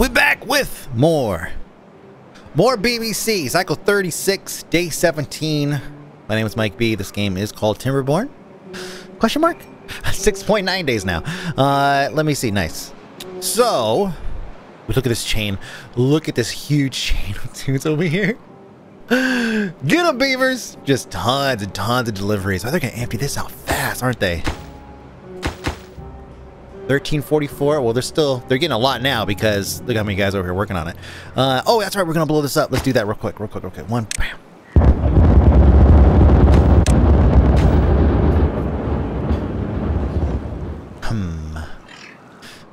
We're back with more BBC, cycle 36, day 17. My name is Mike B. This game is called Timberborn? Question mark? 6.9 days now. Let me see. Nice. So, we look at this chain. Look at this huge chain of dudes over here. Get them, beavers! Just tons and tons of deliveries. Oh, they're gonna empty this out fast, aren't they? 1344. Well, they're getting a lot now because look how many guys over here working on it. Oh, that's right. We're gonna blow this up. Let's do that real quick. Real quick. One. Bam.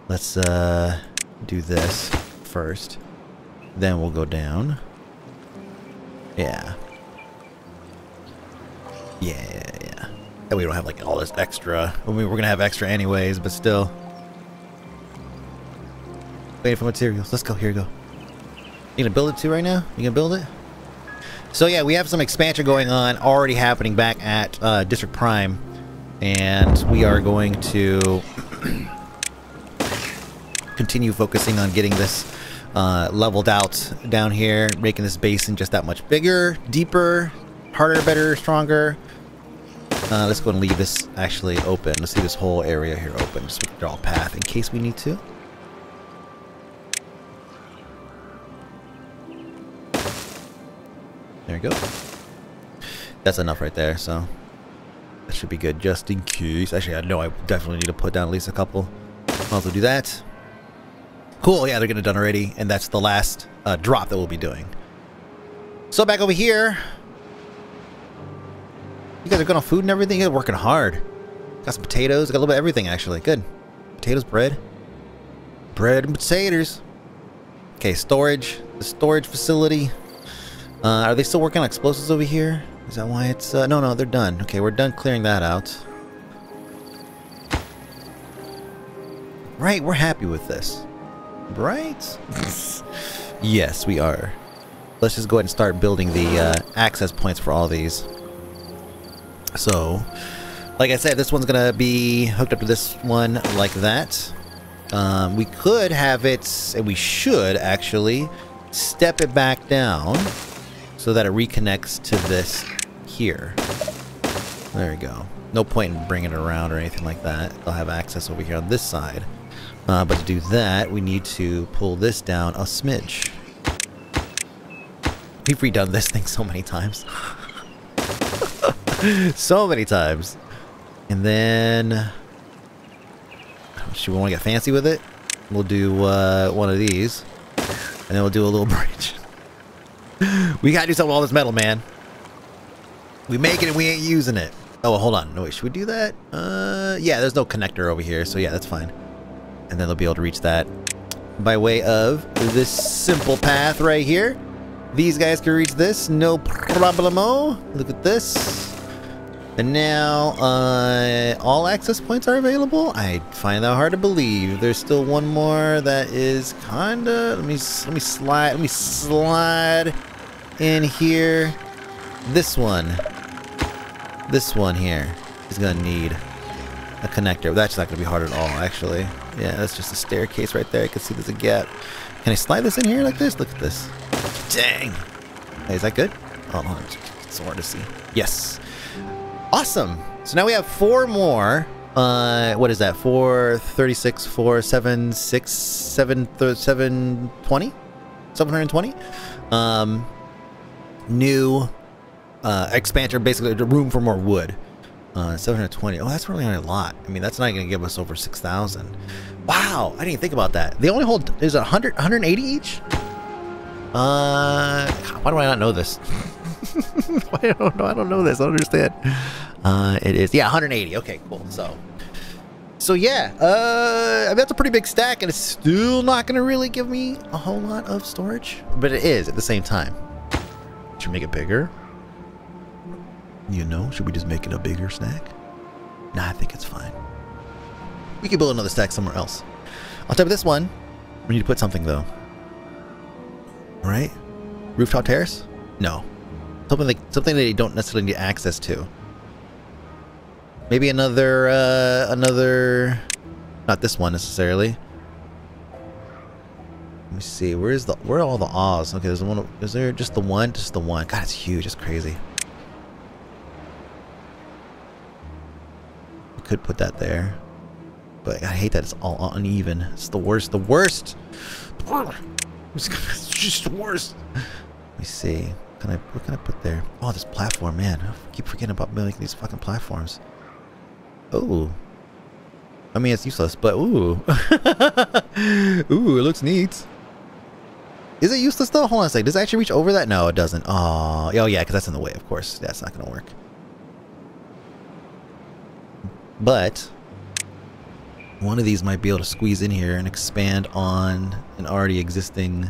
Let's do this first. Then we'll go down. Yeah. That way we don't have like all this extra. I mean, we're gonna have extra anyways, but still. Waiting for materials. Let's go. Here we go. You gonna build it too right now? You gonna build it? So yeah, we have some expansion going on already happening back at District Prime, and we are going to continue focusing on getting this leveled out down here, making this basin just that much bigger, deeper, harder, better, stronger. Let's go and leave this actually open. Let's leave this whole area here open. Just draw a path in case we need to. There we go. That's enough right there, so that should be good just in case. Actually, I know I definitely need to put down at least a couple. Might as well do that. Cool, yeah, they're getting it done already, and that's the last drop that we'll be doing. So back over here, you guys are good on food and everything. You're working hard. Got some potatoes. Got a little bit of everything actually. Good. Potatoes, bread and potatoes. Okay, storage. The storage facility. Are they still working on explosives over here? Is that why it's? No, they're done. Okay, we're done clearing that out. Right, we're happy with this. Right? Yes, we are. Let's just go ahead and start building the access points for all these. So, like I said, this one's gonna be hooked up to this one like that. We could have it, and we should actually step it back down so that it reconnects to this here. There we go. No point in bringing it around or anything like that. They'll have access over here on this side. But to do that, we need to pull this down a smidge. We've redone this thing so many times. And then... should we want to get fancy with it? We'll do one of these. And then we'll do a little bridge. We gotta do something with all this metal, man. We make it and we ain't using it. Oh, well, hold on. No, wait, should we do that? Yeah, there's no connector over here, so yeah, that's fine. And then they'll be able to reach that by way of this simple path right here. These guys can reach this, no problemo. Look at this. And now, all access points are available? I find that hard to believe. There's still one more that is kinda... Let me slide in here. This one here is gonna need a connector. That's not gonna be hard at all, actually. Yeah, that's just a staircase right there. I can see there's a gap. Can I slide this in here like this? Look at this. Dang. Hey, is that good? Oh, hold on. It's hard to see. Yes. Awesome. So now we have four more. What is that? 436, 476, 720? 720? New expansion, basically room for more wood. 720. Oh, that's really not a lot. I mean, that's not going to give us over 6,000. Wow, I didn't even think about that. They only hold is 100, 180 each. Why do I not know this? I don't understand. It is, yeah, 180. Okay, cool. So yeah, I mean, that's a pretty big stack, and it's still not going to really give me a whole lot of storage, but it is at the same time. Should we make it bigger? You know, should we just make it a bigger stack? Nah, I think it's fine. We could build another stack somewhere else. On top of this one, we need to put something though. Right? Rooftop terrace? No. Something that you don't necessarily need access to. Maybe another, not this one necessarily. Let me see. Where are all the Oz? Okay, there's one. Is there just the one? Just the one. God, it's huge. It's crazy. I could put that there, but I hate that it's all uneven. It's the worst. The worst. It's just the worst. Let me see. What can I put there? Oh, this platform, man. I keep forgetting about making these fucking platforms. Oh. I mean, it's useless, but ooh. Ooh, it looks neat. Is it useless though? Hold on a second. Does it actually reach over that? No, it doesn't. Oh, yeah, because that's in the way, of course. That's not going to work. But one of these might be able to squeeze in here and expand on an already existing...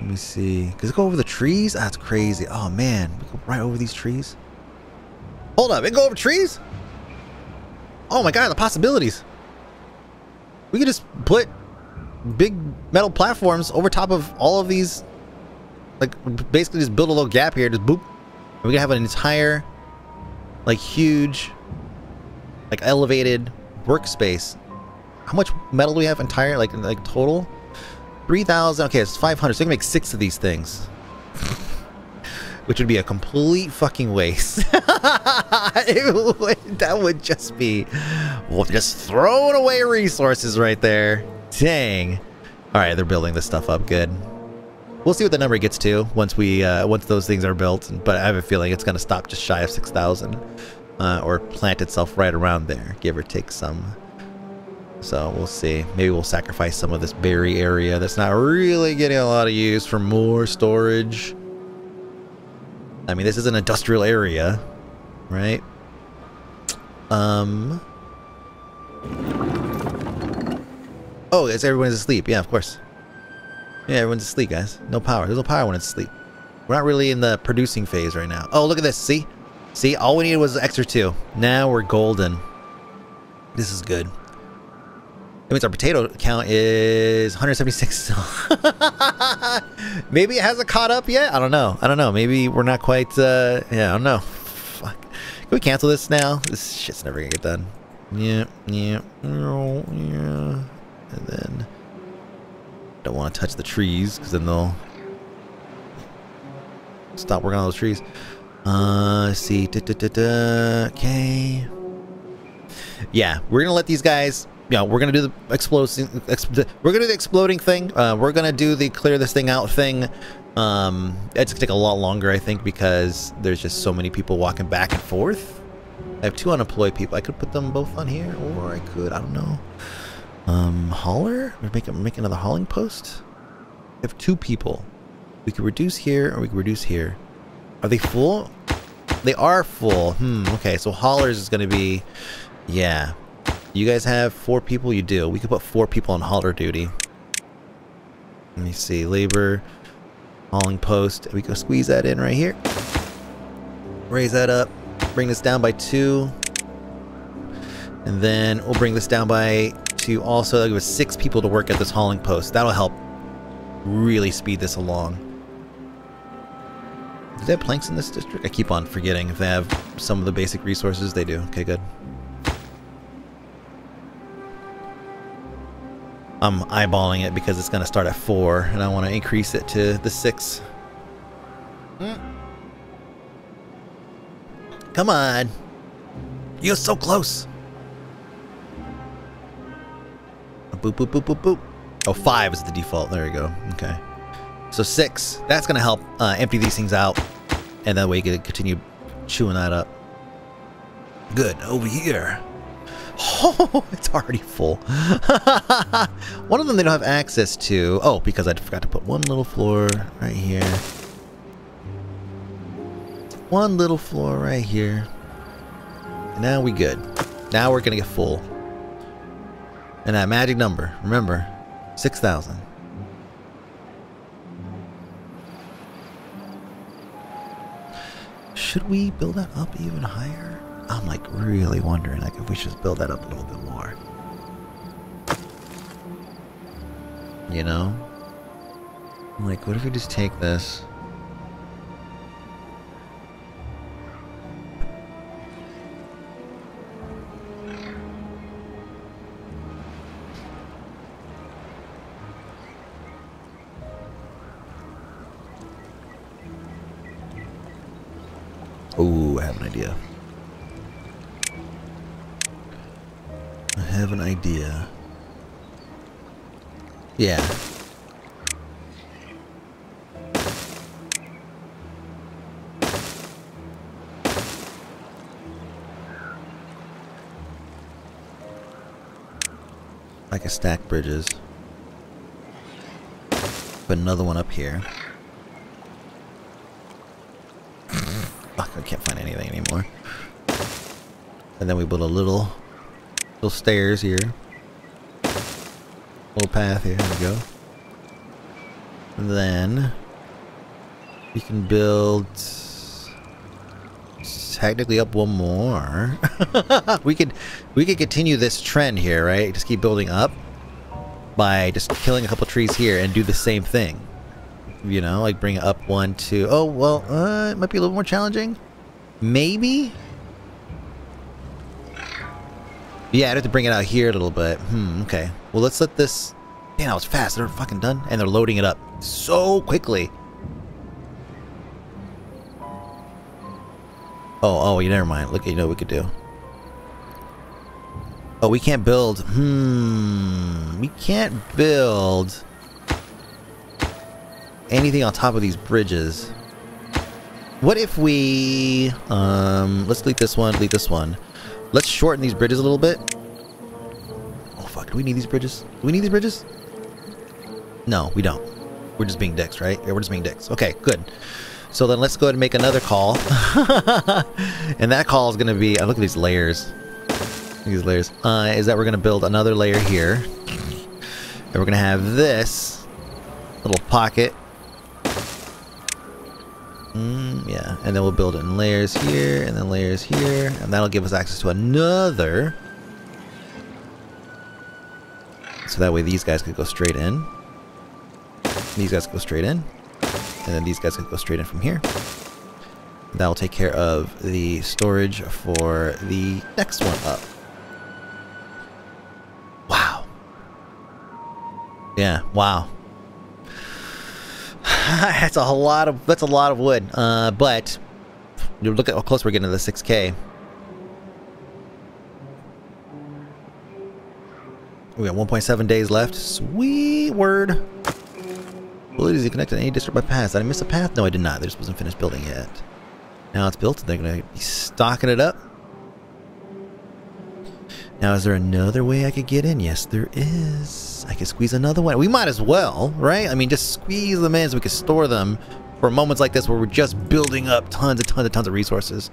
Let me see. Does it go over the trees? That's crazy. Oh, man. We go right over these trees? Hold up. It can go over trees? Oh, my God. The possibilities. We could just put big metal platforms over top of all of these. Like, basically just build a little gap here. Just boop. And we can have an entire, like, huge, like, elevated workspace. How much metal do we have entire, like total? 3,000. Okay, it's 500. So we can make 6 of these things. Which would be a complete fucking waste. That would just be... Well, just throwing away resources right there. Dang. Alright, they're building this stuff up good. We'll see what the number gets to once we once those things are built. But I have a feeling it's going to stop just shy of 6,000. Or plant itself right around there. Give or take some... So we'll see. Maybe we'll sacrifice some of this berry area that's not really getting a lot of use for more storage. I mean, this is an industrial area, right? Oh, it's everyone's asleep. Yeah, of course. Yeah, everyone's asleep, guys. No power. There's no power when it's asleep. We're not really in the producing phase right now. Oh, look at this. See? See? All we needed was an extra 2. Now we're golden. This is good. That means our potato count is 176 still. Maybe it hasn't caught up yet? I don't know. I don't know. Maybe we're not quite... yeah, I don't know. Fuck. Can we cancel this now? This shit's never gonna get done. Yeah, yeah, yeah. And then... Don't want to touch the trees, because then they'll... Stop working on those trees. Let's see. Okay. Yeah, we're gonna let these guys... Yeah, we're gonna do the exploding thing. We're gonna do the clear this thing out thing. It's gonna take a lot longer, I think, because there's just so many people walking back and forth. I have 2 unemployed people. I could put them both on here, or I could, I don't know. Hauler? Make another hauling post. We have 2 people. We could reduce here, or we could reduce here. Are they full? They are full. Okay, so haulers is gonna be, yeah. You guys have 4 people? You do. We could put 4 people on hauler duty. Let me see. Labor. Hauling post. We could squeeze that in right here. Raise that up. Bring this down by 2. And then we'll bring this down by 2 also. That'll give us 6 people to work at this hauling post. That'll help really speed this along. Do they have planks in this district? I keep on forgetting if they have some of the basic resources. They do. Okay, good. I'm eyeballing it because it's going to start at 4, and I want to increase it to the 6. Come on! You're so close! Boop, boop, boop, boop, boop. Oh, 5 is the default. There you go. Okay. So 6. That's going to help empty these things out, and that way you can continue chewing that up. Good. Over here. Oh, it's already full. One of them they don't have access to. Oh, because I forgot to put one little floor right here. One little floor right here. And now we good. Now we're gonna get full. And that magic number, remember, 6,000. Should we build that up even higher? I'm like really wondering like if we should build that up a little bit more. You know? Like what if we just take this? Ooh, I have an idea. I have an idea. Yeah. I can stack bridges. Put another one up here. Fuck, I can't find anything anymore. And then we build a little stairs here. Little path here, there we go. And then you can build technically up one more. we could continue this trend here, right? Just keep building up by just killing a couple trees here and do the same thing. You know, like bring it up 1, 2. Oh well, it might be a little more challenging. Maybe. Yeah, I'd have to bring it out here a little bit. Okay. Well, let's let this. Damn, I was fast. They're fucking done, and they're loading it up so quickly. Oh, never mind. Look, you know what we could do. Oh, we can't build. We can't build anything on top of these bridges. What if we... let's delete this one, delete this one. Let's shorten these bridges a little bit. Oh, fuck. Do we need these bridges? Do we need these bridges? No, we don't. We're just being dicks, right? Yeah, we're just being dicks. Okay, good. So then let's go ahead and make another call. And that call is going to be... look at these layers. These layers. Is that we're going to build another layer here. And we're going to have this little pocket. Yeah. And then we'll build it in layers here, and then layers here. And that'll give us access to another. So that way these guys could go straight in. These guys could go straight in. And then these guys can go straight in from here. That will take care of the storage for the next one up. Wow. Yeah, wow. that's a lot of wood. But you look at how close we're getting to the 6K. We got 1.7 days left. Sweet word. Abilities to connect to any district by paths. Did I miss a path? No, I did not. They just wasn't finished building yet. Now it's built, and they're going to be stocking it up. Now, is there another way I could get in? Yes, there is. I could squeeze another one. We might as well, right? I mean, just squeeze them in so we can store them for moments like this where we're just building up tons and tons and tons of resources.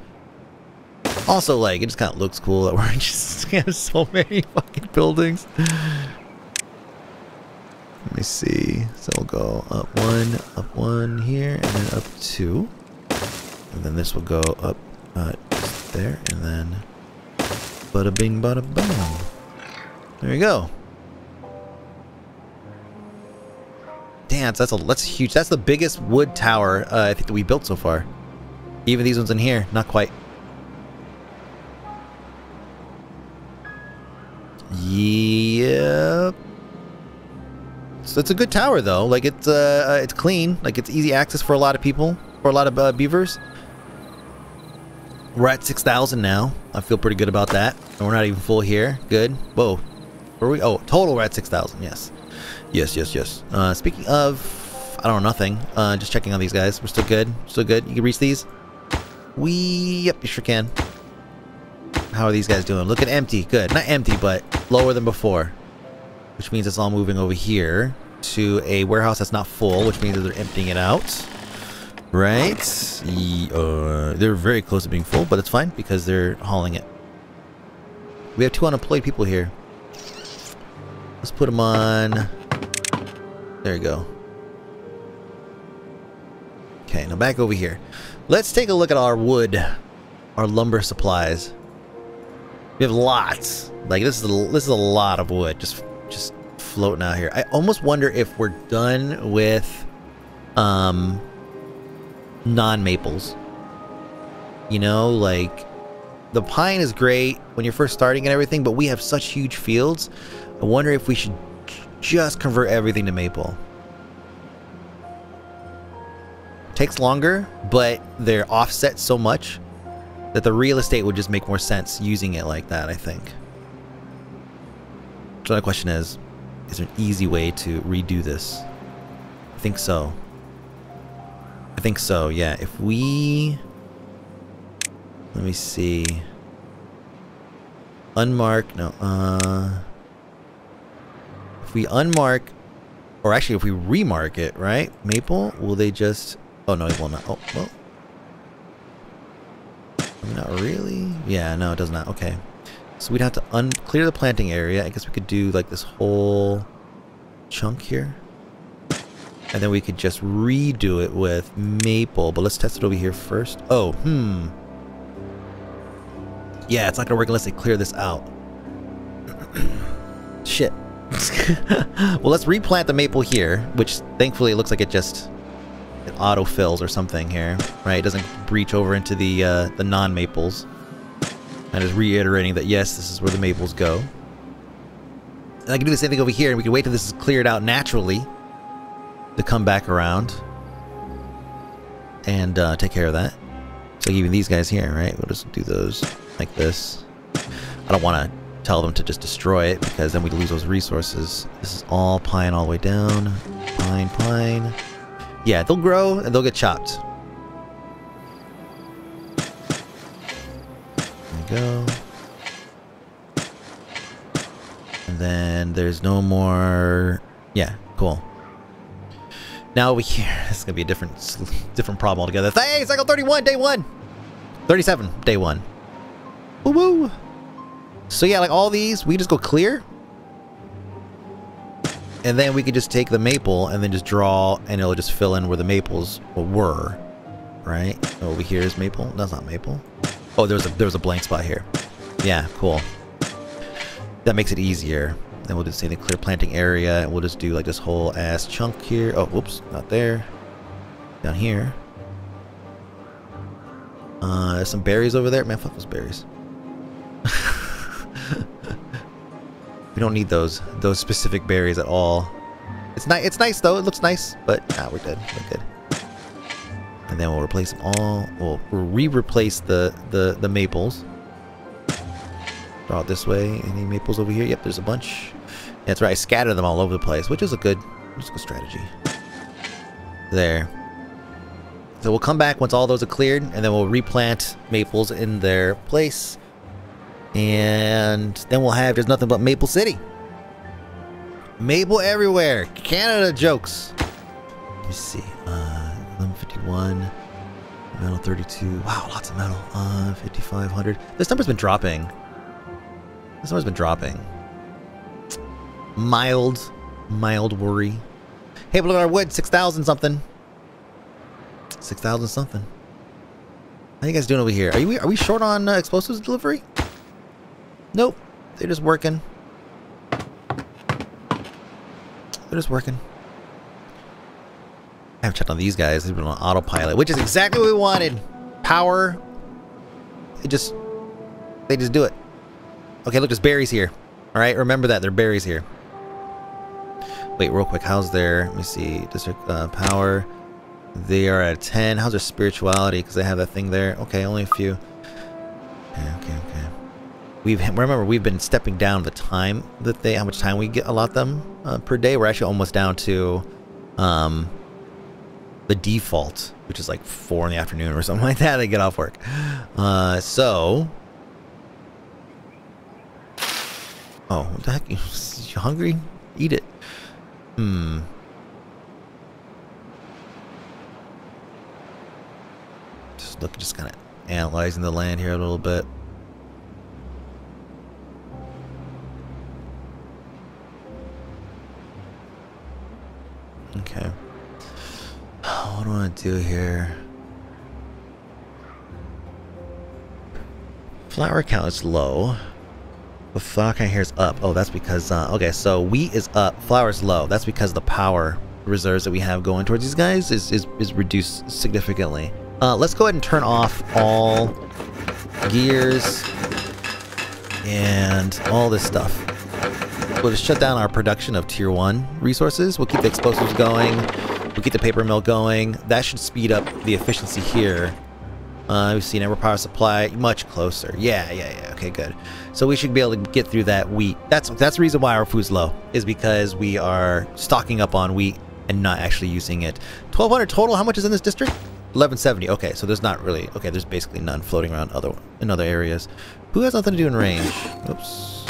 Also, like, it just kind of looks cool that we're just have so many fucking buildings. Let me see. So we'll go up one here, and then up 2. And then this will go up just there, and then bada bing, bada boom. There we go. Damn, that's huge. That's the biggest wood tower I think that we built so far. Even these ones in here, not quite. Yep. So it's a good tower though. Like it's clean. Like it's easy access for a lot of people, for a lot of beavers. We're at 6,000 now. I feel pretty good about that. And we're not even full here. Good. Whoa. Where are we? Oh, total we're at 6,000. Yes. Yes. Yes. Yes. Speaking of, I don't know nothing. Just checking on these guys. We're still good. Still good. You can reach these. We. Yep. You sure can. How are these guys doing? Looking empty. Good. Not empty, but lower than before. Which means it's all moving over here to a warehouse that's not full, which means that they're emptying it out. Right? They're very close to being full, but it's fine because they're hauling it. We have 2 unemployed people here. Let's put them on... There you go. Okay, now back over here. Let's take a look at our wood. Our lumber supplies. We have lots. Like, this is a lot of wood. Just floating out here. I almost wonder if we're done with non-maples. You know, like the pine is great when you're first starting and everything, but we have such huge fields. I wonder if we should just convert everything to maple. It takes longer, but they're offset so much that the real estate would just make more sense using it like that, I think. So the question is there an easy way to redo this? I think so. I think so, yeah. If we... let me see... unmark... no, if we unmark... or actually, if we remark it, right? Maple, will they just... oh, no, it will not. Oh, well. Not really. Yeah, no, it does not. Okay. So we'd have to clear the planting area. I guess we could do, like, this whole chunk here. And then we could just redo it with maple. But let's test it over here first. Oh, yeah, it's not gonna work unless they clear this out. Shit. Well, let's replant the maple here, which thankfully it looks like it auto fills or something here, right? It doesn't breach over into the non-maples. And just reiterating that yes, this is where the maples go. And I can do the same thing over here, and we can wait till this is cleared out naturally to come back around and take care of that. So even these guys here, right? We'll just do those like this. I don't want to tell them to just destroy it because then we lose those resources. This is all pine all the way down. Pine, pine. Yeah, they'll grow and they'll get chopped. There we go. And then there's no more... yeah, cool. Now over here, this is gonna be a different problem altogether. Hey, cycle 31, day 1! 37, day 1. Woo-woo! So yeah, like all these, we just go clear. And then we could just take the maple and then just draw, and it'll just fill in where the maples were. Right? Over here is maple. That's not maple. Oh, there was a blank spot here. Yeah, cool. That makes it easier. Then we'll just say the clear planting area, and we'll just do like this whole ass chunk here. Oh, whoops, not there. Down here. There's some berries over there. Man, fuck those berries. We don't need those specific berries at all. It's nice though. It looks nice, but nah, we're good. We're good. And then we'll replace them all. We'll re-replace the maples. Draw it this way. Any maples over here? Yep, there's a bunch. That's right. I scattered them all over the place, which is a good strategy. There. So we'll come back once all those are cleared, and then we'll replant maples in their place. And then we'll have just nothing but Maple City. Maple everywhere. Canada jokes. Let me see. 1151. Metal 32. Wow, lots of metal. 5500. This number's been dropping. This number's been dropping. Mild worry. Hey, but look at our wood. 6,000 something. 6,000 something. How you guys doing over here? Are we short on explosives delivery? Nope, they're just working. They're just working. I haven't checked on these guys. They've been on autopilot, which is exactly what we wanted. Power. They just do it. Okay, look, there's berries here. All right, remember that there are berries here. Wait, real quick. How's their? Let me see. District power. They are at 10. How's their spirituality? Because they have that thing there. Okay, only a few. Okay, okay. Remember we've been stepping down the time that how much time we get allot them per day. We're actually almost down to the default, which is like 4 in the afternoon or something like that. They get off work. So, oh, what the heck? You hungry? Eat it. Just look, just kind of analyzing the land here a little bit. Okay. What do I want to do here? Flower count is low. The flower count here is up. Oh, that's because... okay, so wheat is up. Flour is low. That's because the power reserves that we have going towards these guys is reduced significantly. Let's go ahead and turn off all gears and all this stuff. We'll just shut down our production of tier 1 resources. We'll keep the explosives going. We'll keep the paper mill going. That should speed up the efficiency here. We've seen our power supply much closer. Yeah. Okay, good. So we should be able to get through that wheat. That's the reason why our food's low, is because we are stocking up on wheat and not actually using it. 1,200 total. How much is in this district? 1170. Okay, so there's not really. Okay, there's basically none floating around in other areas. Who has nothing to do in range? Oops.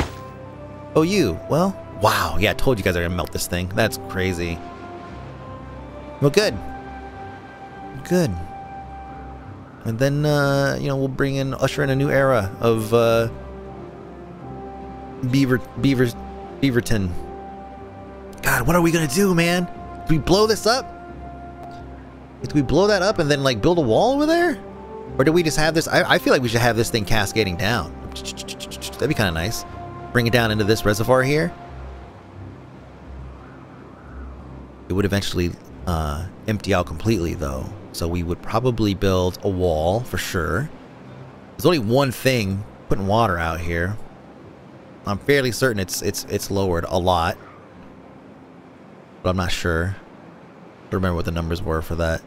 Oh, you. Well, wow. Yeah, I told you guys are gonna melt this thing. That's crazy. Well, good. Good. And then, you know, we'll usher in a new era of Beaverton. God, what are we gonna do, man? Do we blow this up? Do we blow that up and then like build a wall over there, or do we just have this? I feel like we should have this thing cascading down. That'd be kind of nice. Bring it down into this reservoir here. It would eventually empty out completely, though. So we would probably build a wall for sure. There's only one thing putting water out here. I'm fairly certain it's lowered a lot, but I'm not sure. I don't remember what the numbers were for that.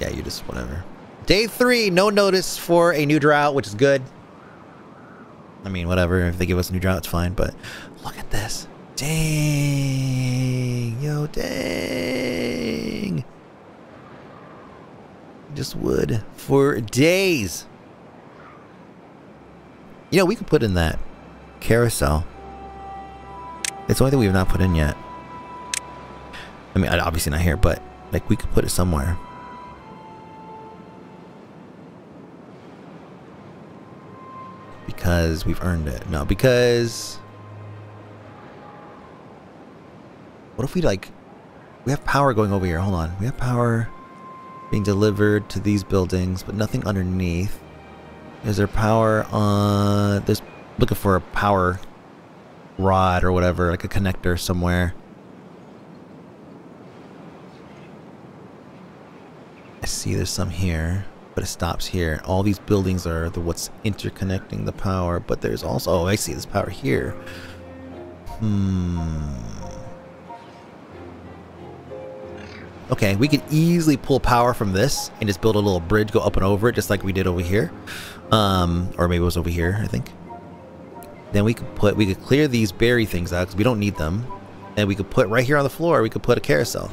Yeah, you just whatever. Day 3, no notice for a new drought, which is good. I mean, whatever. If they give us a new drought, it's fine. But look at this. Dang, yo, dang. Just wood for days. You know, we could put in that carousel. It's the only thing we've not put in yet. I mean, obviously not here, but like we could put it somewhere. Because we've earned it. No, because what if we like, we have power going over here. Hold on. We have power being delivered to these buildings, but nothing underneath. Is there power on this? Looking for a power rod or whatever, like a connector somewhere. I see there's some here, but it stops here. All these buildings are what's interconnecting the power, but there's also, oh, I see this power here. Okay, we could easily pull power from this and just build a little bridge, go up and over it, just like we did over here. Or maybe it was over here, I think. Then we could clear these berry things out because we don't need them. And we could put right here on the floor, we could put a carousel.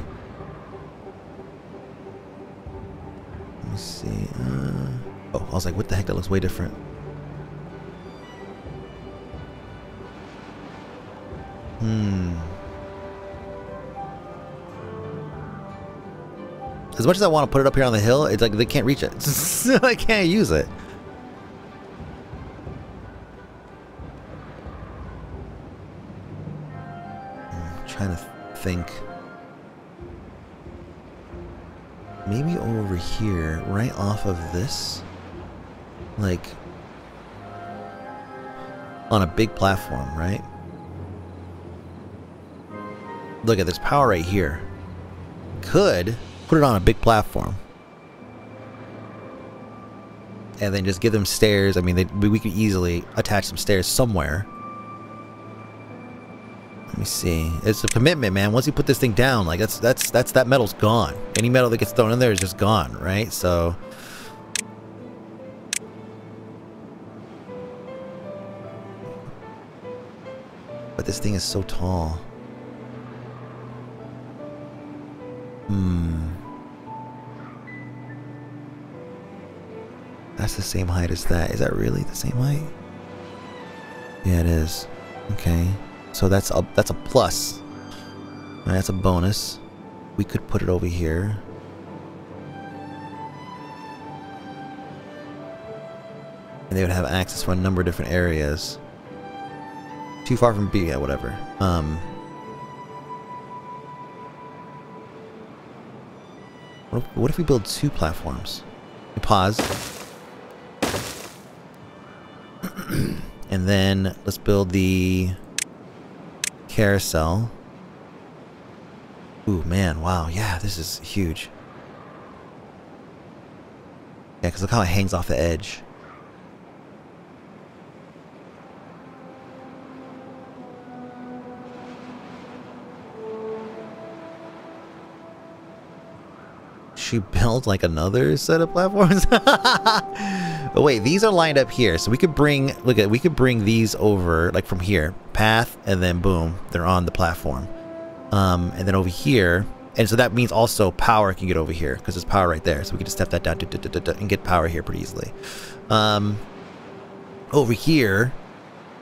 See, oh, I was like, what the heck? That looks way different. As much as I want to put it up here on the hill, it's like they can't reach it. So I can't use it. I'm trying to think. Maybe over here, right off of this, like on a big platform, right? Look at this power right here. Could put it on a big platform and then just give them stairs. I mean, we could easily attach some stairs somewhere. Let me see. It's a commitment, man. Once you put this thing down, like that metal's gone. Any metal that gets thrown in there is just gone, right? So but this thing is so tall. That's the same height as that. Is that really the same height? Yeah, it is. Okay. So that's a plus. And that's a bonus. We could put it over here. And they would have access for a number of different areas. Too far from B, yeah, whatever. What if we build 2 platforms? We pause. And then let's build the carousel. Ooh, man, wow, yeah, this is huge. Yeah, because look how it hangs off the edge. actually build like another set of platforms. But wait, these are lined up here, so we could bring, look at, we could bring these over like from here, path, and then boom, they're on the platform. And then over here, and so that means also power can get over here because there's power right there, so we can just step that down and get power here pretty easily. Over here,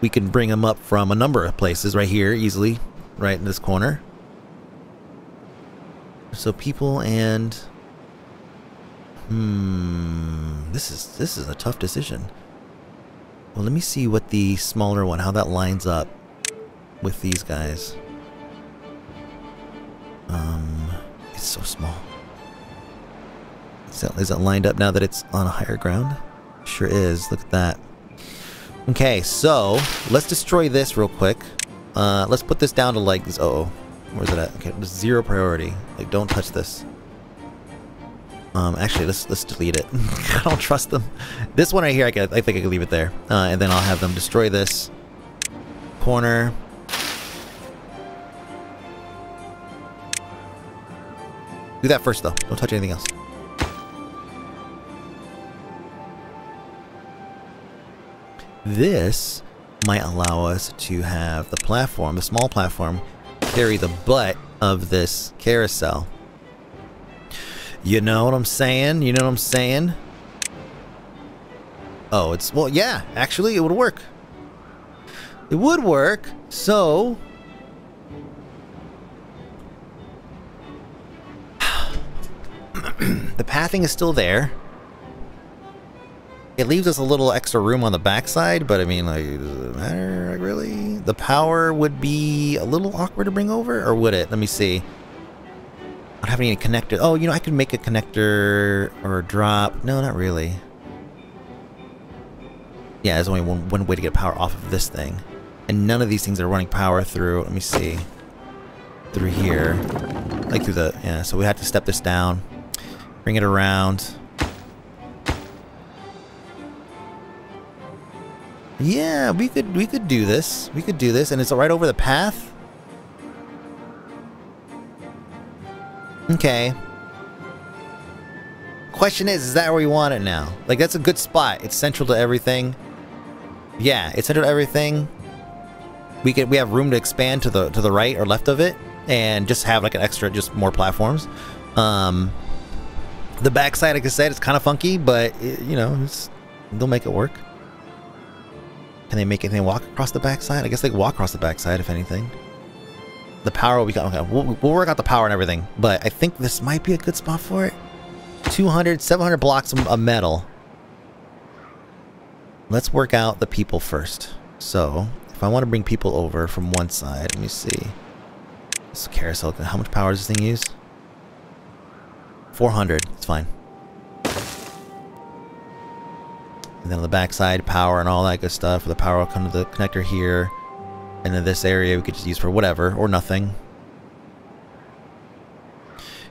we can bring them up from a number of places right here easily, right in this corner. So people and this is a tough decision. Well, let me see what the smaller one, how that lines up with these guys. It's so small. Is that lined up now that it's on a higher ground? Sure is. Look at that. Okay, so let's destroy this real quick. Let's put this down to like this. Where's it at? Okay, zero priority. Like, don't touch this. Actually, let's delete it. I don't trust them. This one right here, I think I can leave it there. And then I'll have them destroy this corner. Do that first, though. Don't touch anything else. This might allow us to have the platform, the small platform, carry the butt of this carousel. You know what I'm saying? You know what I'm saying? Oh, it's... Well, yeah. Actually, it would work. It would work. So... the pathing is still there. It leaves us a little extra room on the backside, but I mean, like, does it matter? Like, really? The power would be a little awkward to bring over, or would it? Let me see. I don't have any connector. Oh, you know, I could make a connector or a drop. No, not really. Yeah, there's only one way to get power off of this thing. And none of these things are running power through. Let me see. Through here. Like through the... Yeah, so we have to step this down. Bring it around. Yeah, we could do this. We could do this, and it's right over the path. Okay. Question is that where we want it now? Like, that's a good spot. It's central to everything. Yeah, it's central to everything. We have room to expand to the right or left of it, and just have like an extra, just more platforms. The backside, like I said, it's kind of funky, but it, you know, they'll make it work. Can they make it? Can they walk across the backside? I guess they can walk across the backside, if anything. The power we got. Okay, we'll work out the power and everything, but I think this might be a good spot for it. 200, 700 blocks of metal. Let's work out the people first. So, if I want to bring people over from one side, let me see. This carousel. How much power does this thing use? 400. It's fine. And then on the backside, power and all that good stuff. The power will come to the connector here. And then this area we could just use for whatever, or nothing.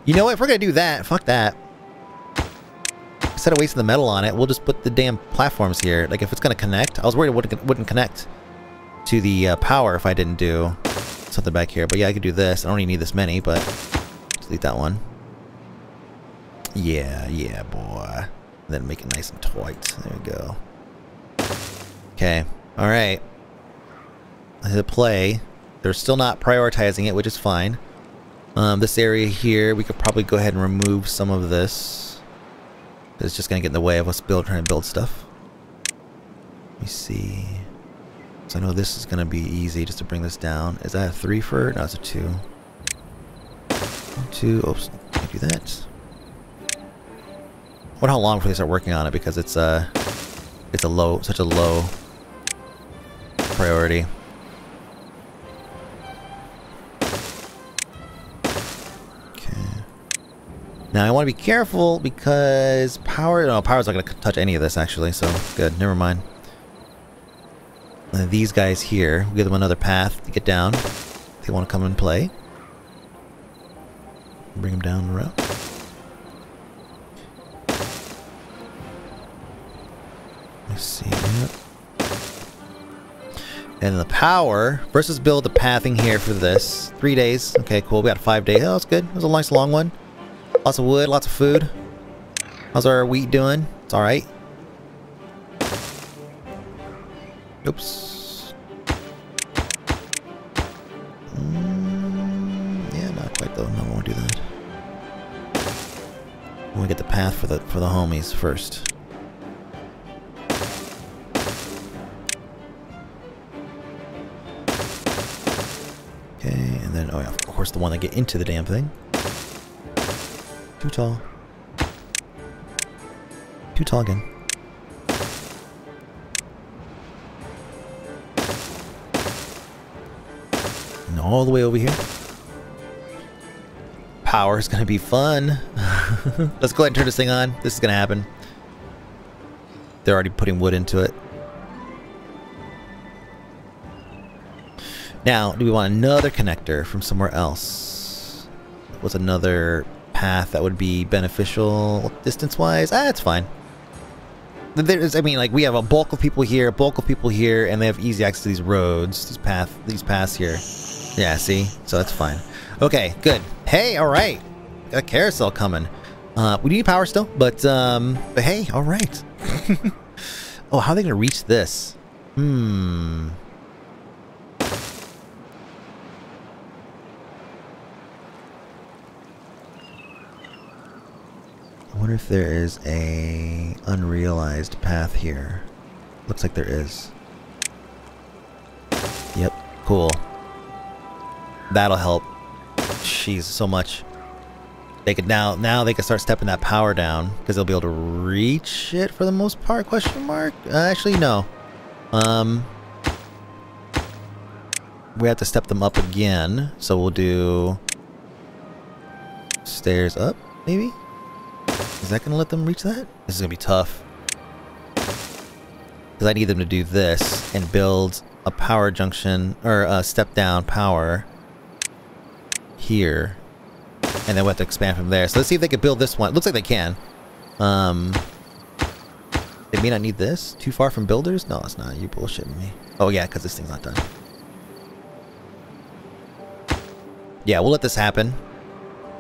You know what? If we're gonna do that, fuck that. Instead of wasting the metal on it, we'll just put the damn platforms here. Like, if it's gonna connect... I was worried it wouldn't connect to the power if I didn't do something back here. But yeah, I could do this. I don't even need this many, but... delete that one. Yeah, yeah, boy. Then make it nice and tight. There we go. Okay. Alright. I hit play. They're still not prioritizing it, which is fine. This area here, we could probably go ahead and remove some of this. It's just going to get in the way of us trying to build stuff. Let me see. So I know this is going to be easy just to bring this down. Is that a 3 for it? No, it's a 2. 2. Oops. Can't do that. I wonder how long before they start working on it, because it's a low, such a low priority. Okay. Now I want to be careful because power's not going to touch any of this actually, so good, never mind. And these guys here, we'll give them another path to get down. If they want to come and play. Bring them down the road. Let's see. Yep. And the power versus build the pathing here for this. 3 days. Okay, cool. We got 5 days. Oh, that's good. It was a nice long one. Lots of wood, lots of food. How's our wheat doing? It's alright. Oops. Yeah, not quite though. No, I won't do that. I want to get the path for the homies first. Okay, and then, oh yeah, of course the one that get into the damn thing. Too tall. Too tall again. And all the way over here. Power is gonna be fun. Let's go ahead and turn this thing on. This is gonna happen. They're already putting wood into it. Now, do we want another connector from somewhere else? What's another path that would be beneficial distance-wise? Ah, it's fine. There's, I mean, like, we have a bulk of people here, a bulk of people here, and they have easy access to these roads, these paths here. Yeah, see? So that's fine. Okay, good. Hey, alright. Got a carousel coming. We need power still, but hey, alright. Oh, how are they gonna reach this? Hmm. I wonder if there is a unrealized path here. Looks like there is. Yep, cool. That'll help. Jeez, so much. They could now they can start stepping that power down because they'll be able to reach it for the most part. Question mark? Actually, no. We have to step them up again, so we'll do stairs up, maybe. Is that gonna let them reach that? This is gonna be tough. Because I need them to do this and build a power junction, or a step down power here. And then we'll have to expand from there. So let's see if they can build this one. It looks like they can. They may not need this. Too far from builders? No, it's not. You're bullshitting me. Oh yeah, because this thing's not done. Yeah, we'll let this happen.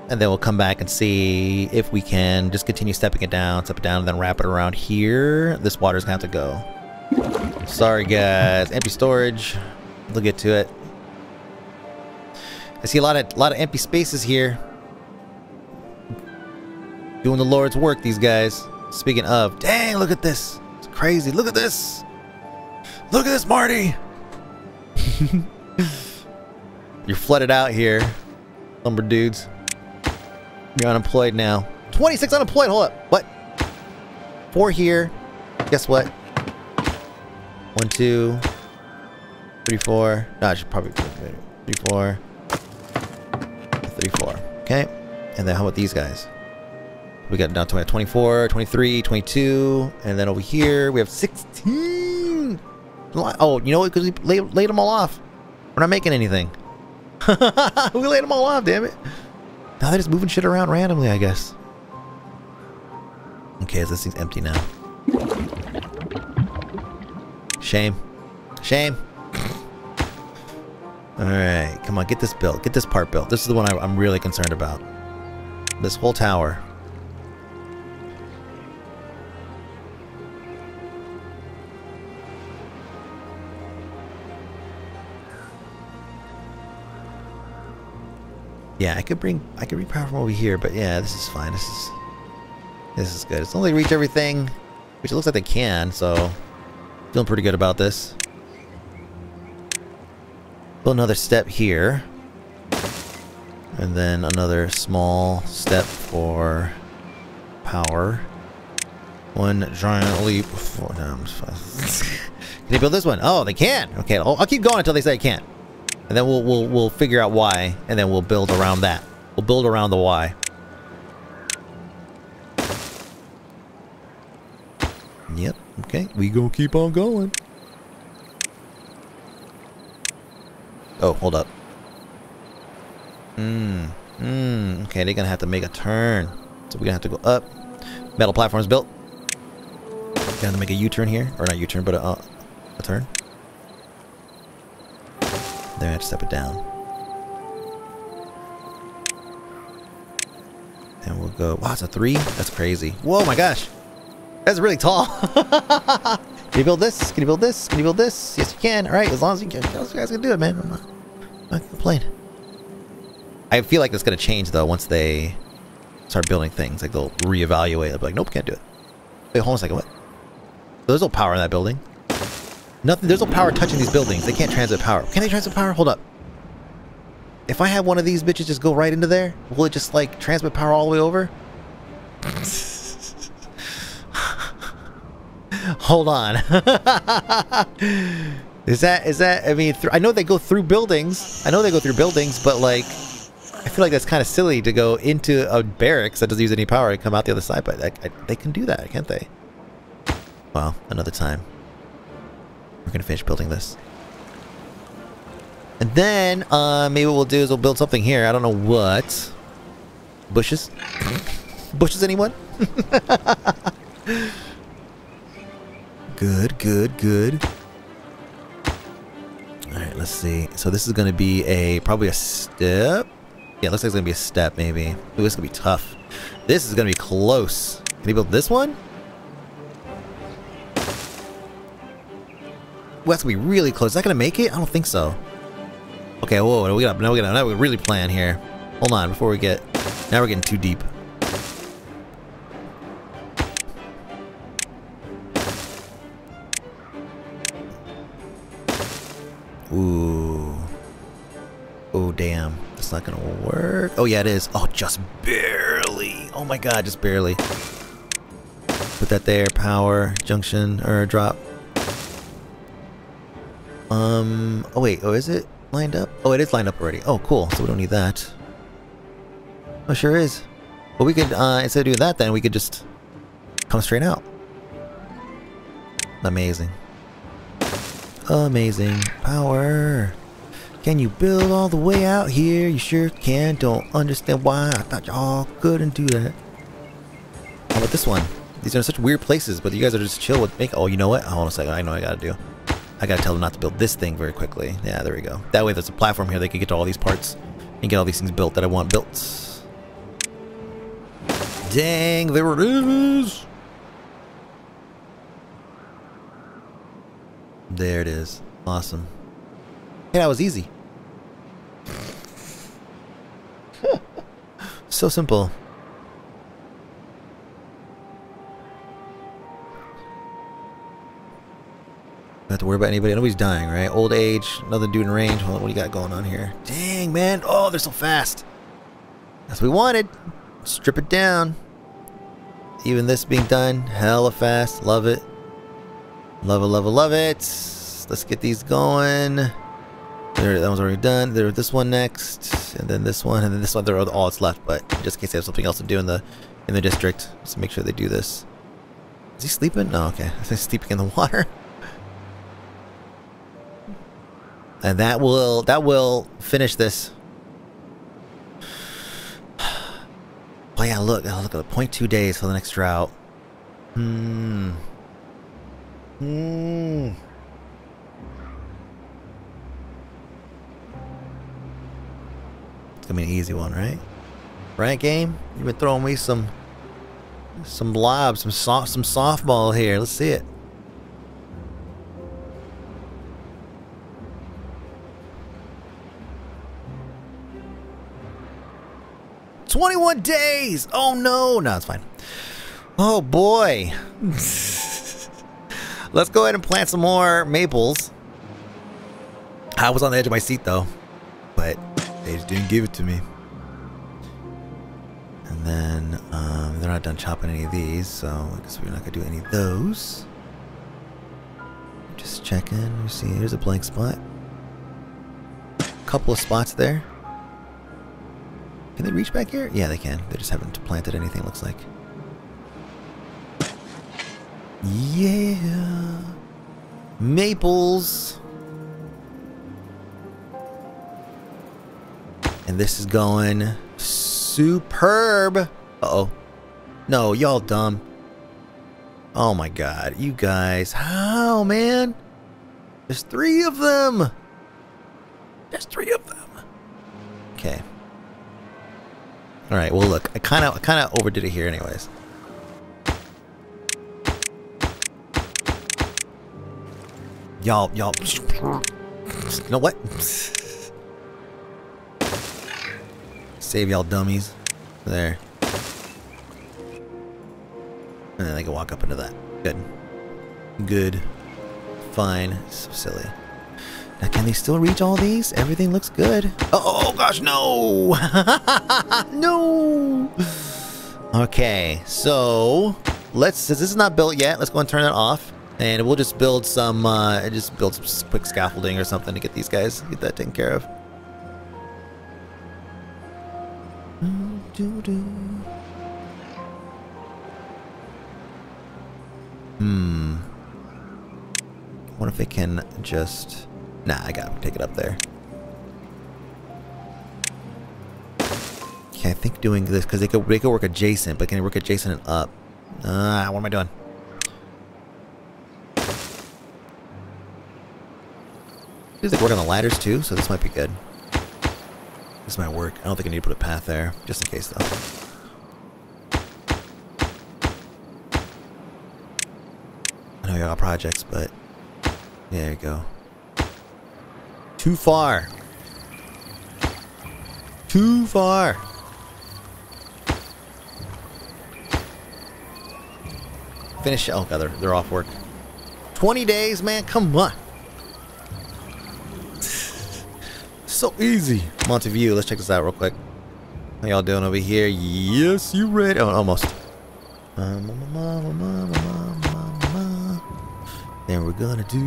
And then we'll come back and see if we can just continue stepping it down, and then wrap it around here. This water's gonna have to go. Sorry guys, empty storage. We'll get to it. I see a lot of empty spaces here. Doing the Lord's work, these guys. Speaking of, dang, look at this. It's crazy. Look at this. Look at this, Marty. You're flooded out here, lumber dudes. You're unemployed now. 26 unemployed, hold up. What? 4 here. Guess what? 1, 2, 3, 4. No, I should probably 3, 4, 3, 4. Okay. And then how about these guys? We got down to 24, 23, 22, and then over here we have 16. Oh, you know what? Because we laid them all off. We're not making anything. We laid them all off, damn it. Now they're just moving shit around randomly, I guess. Okay, so this thing's empty now. Shame. Shame. Alright, come on, get this built. Get this part built. This is the one I'm really concerned about. This whole tower. Yeah, I could bring power from over here, but yeah, this is fine. This is good. It's only reach everything, which it looks like they can, so feeling pretty good about this. Build another step here. And then another small step for power. One giant leap for times. Can they build this one? Oh, they can! Okay, I'll keep going until they say I can't. And then we'll figure out why, and then we'll build around that. We'll build around the why. Yep, okay. We gonna keep on going. Oh, hold up. Okay, they're gonna have to make a turn. So we're gonna have to go up. Metal platform's built. Gonna make a U-turn here. Or not U-turn, but a turn. They're gonna have to step it down. And we'll go. Wow, it's a 3? That's crazy. Whoa, my gosh. That's really tall. Can you build this? Can you build this? Can you build this? Yes, you can. All right, as long as you can. You guys can do it, man. I'm not complaining. I feel like that's going to change, though, once they start building things. Like, they'll reevaluate. They'll be like, nope, can't do it. Wait, hold on a second. What? There's no power in that building. Nothing. There's no power touching these buildings. They can't transit power. Can they transit power? Hold up. If I have one of these bitches just go right into there, will it just, like, transmit power all the way over? Hold on. Is that, I mean, I know they go through buildings. I know they go through buildings, but, like, I feel like that's kind of silly to go into a barracks that doesn't use any power and come out the other side, but they can do that, can't they? Well, another time. We're gonna finish building this. And then, maybe what we'll do is we'll build something here. I don't know what. Bushes? Bushes, anyone? Good, good, good. Alright, let's see. So this is gonna be a, probably a step. Yeah, it looks like it's gonna be a step, maybe. Ooh, this is gonna be tough. This is gonna be close. Can you build this one? Ooh, that's gonna be really close. Is that gonna make it? I don't think so. Okay, whoa, now we really plan here. Hold on, before we get... Now we're getting too deep. Ooh. Oh, damn. That's not gonna work. Oh, yeah, it is. Oh, just barely. Oh, my God, just barely. Put that there. Power. Junction. Or drop. Oh, wait. Oh, is it? Lined up? Oh, it is lined up already. Oh, cool. So we don't need that. Oh, sure is. Well, we could, instead of doing that, then we could just come straight out. Amazing. Amazing. Power. Can you build all the way out here? You sure can. Don't understand why. I thought y'all couldn't do that. How about this one? These are such weird places, but you guys are just chill with make. Oh, you know what? Hold on a second. I know what I gotta do. I gotta tell them not to build this thing very quickly. Yeah, there we go. That way there's a platform here. They can get to all these parts and get all these things built that I want built. Dang, there it is. There it is. Awesome. Hey, that was easy. So simple. Have to worry about anybody. Nobody's dying, right? Old age, another dude in range. Hold on, what do you got going on here? Dang, man. Oh, they're so fast. That's what we wanted. Strip it down. Even this being done, hella fast. Love it. Love it, love it, love it. Let's get these going. There, that one's already done. There, this one next, and then this one, and then this one. They're all that's left, but just in case they have something else to do in the district, let's make sure they do this. Is he sleeping? No, okay. I think he's sleeping in the water. And that will finish this. Oh yeah, look. Oh, look at the 0.2 days for the next drought. It's gonna be an easy one, right? Right, game? You've been throwing me some lobs, some softball here. Let's see it. Days! Oh no! No, it's fine. Oh boy! Let's go ahead and plant some more maples. I was on the edge of my seat though, but they just didn't give it to me. And then they're not done chopping any of these, so I guess we're not gonna do any of those. Just checking. Let me see. Here's a blank spot. Couple of spots there. Can they reach back here? Yeah, they can. They just haven't planted anything, looks like. Yeah. Maples. And this is going superb. Uh-oh. No, y'all dumb. Oh my God. You guys. How, man? There's 3 of them. There's 3 of them. Okay. All right. Well, look, I kind of overdid it here, anyways. Y'all. You know what? Save y'all dummies. There. And then I can walk up into that. Good. Good. Fine. So silly. Now, can they still reach all these? Everything looks good. Oh gosh, no! No! Okay, so since this is not built yet, let's go and turn that off. And we'll just build some, quick scaffolding or something to get these guys, get that taken care of. What if I can just... Nah, I gotta take it up there. Okay, I think doing this, because they could work adjacent, but can they work adjacent and up? What am I doing? They work on the ladders too, so this might be good. This might work. I don't think I need to put a path there, just in case though. I know I got projects, but yeah, there you go. Too far. Too far. Finish. Oh god, they're off work. 20 days, man. Come on. So easy. Montevideo, let's check this out real quick. How y'all doing over here? Yes, you ready? Oh, almost. Then we're gonna do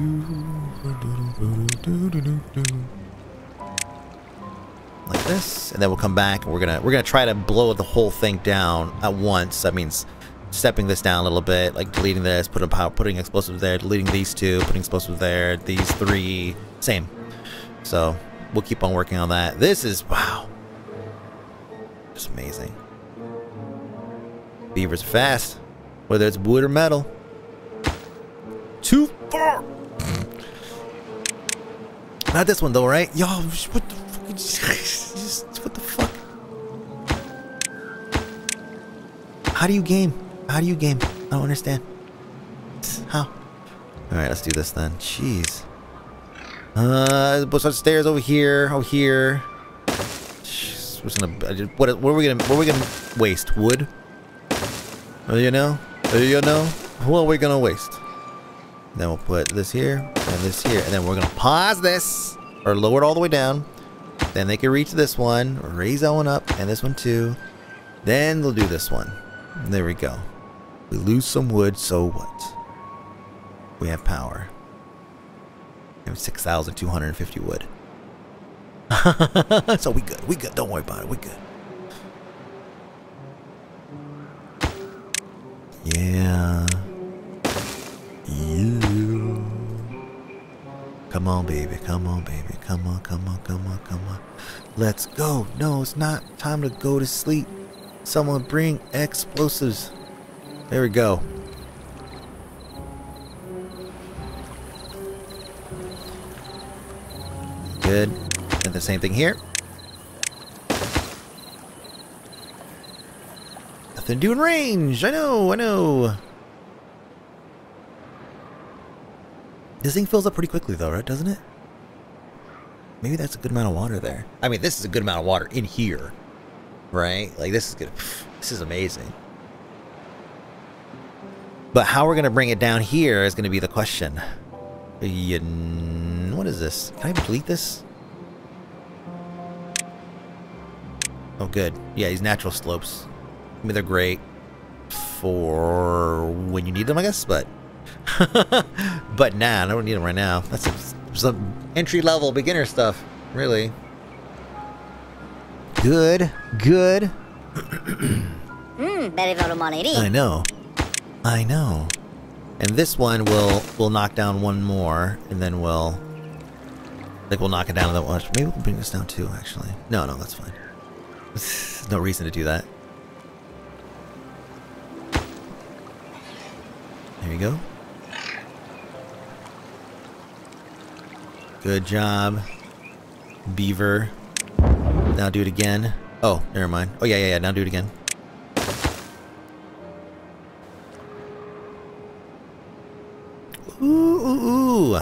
like this, and then we'll come back, and we're gonna try to blow the whole thing down at once. That means stepping this down a little bit, like deleting this, putting explosives there, deleting these two, putting explosives there, these three, same. So we'll keep on working on that. This is wow, just amazing. Beavers are fast, whether it's wood or metal. Too far. Not this one though, right? Yo, what the fuck? What the fuck? How do you game? How do you game? I don't understand. How? All right, let's do this then. Jeez. Bunch of stairs over here. Over here. Jeez, what are we gonna? What are we gonna waste? Wood? Oh, you know? Oh, you know? What are we gonna waste? Then we'll put this here, and this here, and then we're gonna pause this, or lower it all the way down. Then they can reach this one, raise that one up, and this one too. Then they'll do this one. There we go. We lose some wood, so what? We have power. We have 6,250 wood. So we good, don't worry about it, we good. Yeah. You. Come on, baby. Come on, baby. Come on, come on, come on, come on. Let's go. No, it's not time to go to sleep. Someone bring explosives. There we go. Good. And the same thing here. Nothing to do in range. I know. This thing fills up pretty quickly though, right? Doesn't it? Maybe that's a good amount of water there. I mean, this is a good amount of water in here, right? Like this is good. This is amazing. But how we're gonna bring it down here is gonna be the question. What is this? Can I delete this? Oh, good. Yeah, these natural slopes. I mean, they're great for when you need them, I guess, but. But nah, I don't need them right now. That's some entry-level beginner stuff, really. Good. I know. And this one will knock down one more, and then we'll knock it down to that one. Maybe we'll bring this down too, actually. No, that's fine. There's no reason to do that. There you go. Good job, Beaver. Now do it again. Oh, never mind. Oh, yeah. Now do it again. Ooh.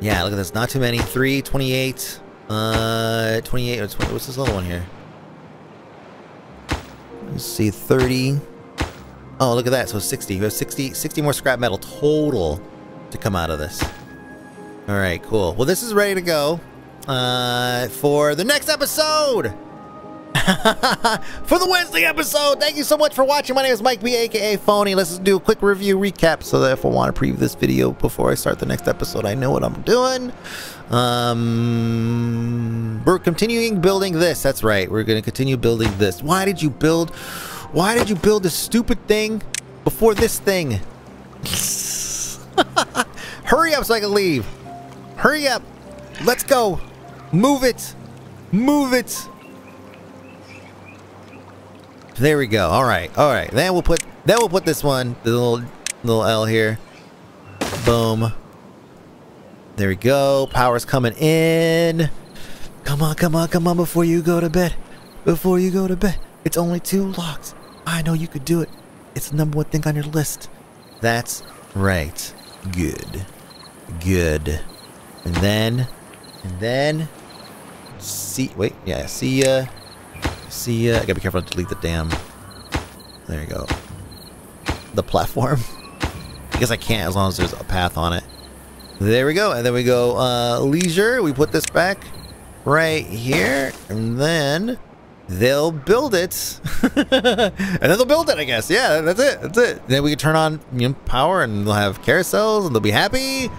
Yeah, look at this. Not too many. 3, 28. 28. What's this little one here? Let's see. 30. Oh, look at that. So 60. We have 60 more scrap metal total to come out of this. All right, cool. Well, this is ready to go for the next episode. For the Wednesday episode. Thank you so much for watching. My name is Mike B aka Fony. Let's just do a quick review recap so that if I want to preview this video before I start the next episode, I know what I'm doing. We're continuing building this. That's right. We're going to continue building this. Why did you build this stupid thing before this thing? Hurry up so I can leave. Hurry up. Let's go. Move it. Move it. There we go. All right. Then we'll put this one, the little L here. Boom. There we go. Power's coming in. Come on before you go to bed. It's only 2 locks. I know you could do it. It's the #1 thing on your list. That's right. Good. And then. See ya. I gotta be careful to delete the damn. There you go. The platform. I guess I can't as long as there's a path on it. There we go. And then we go leisure. We put this back right here. And then they'll build it. I guess. Yeah, that's it. Then we can turn on power, and they'll have carousels, and they'll be happy.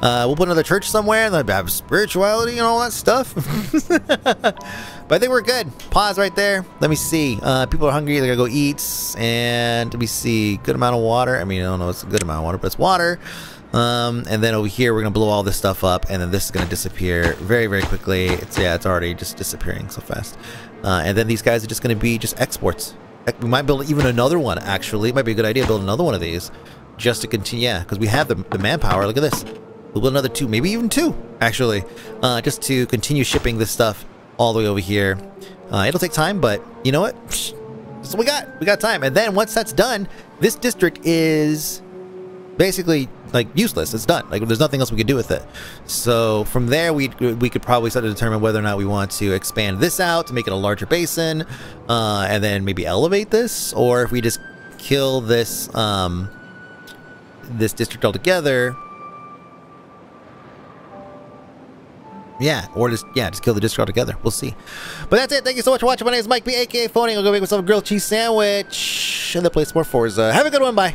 We'll put another church somewhere, and they'll have spirituality and all that stuff. But I think we're good. Pause right there. Let me see. People are hungry. They're gonna go eat. And let me see. Good amount of water. I mean, I don't know. It's a good amount of water, but it's water. And then over here, we're gonna blow all this stuff up, and then this is gonna disappear very, very quickly. It's already just disappearing so fast. And then these guys are just gonna be just exports. We might build even another one. Actually, it might be a good idea to build another one of these, just to continue. Yeah, because we have the manpower. Look at this. We'll build another 2, maybe even 2, actually, just to continue shipping this stuff all the way over here. It'll take time, but you know what? So we got time. And then once that's done, this district is basically like useless. It's done. Like there's nothing else we could do with it. So from there, we could probably start to determine whether or not we want to expand this out to make it a larger basin, and then maybe elevate this, or if we just kill this this district altogether. Yeah, or just kill the district altogether. We'll see. But that's it. Thank you so much for watching. My name is Mike B, aka Fony. I'll go make myself a grilled cheese sandwich and then play some more Forza. Have a good one. Bye.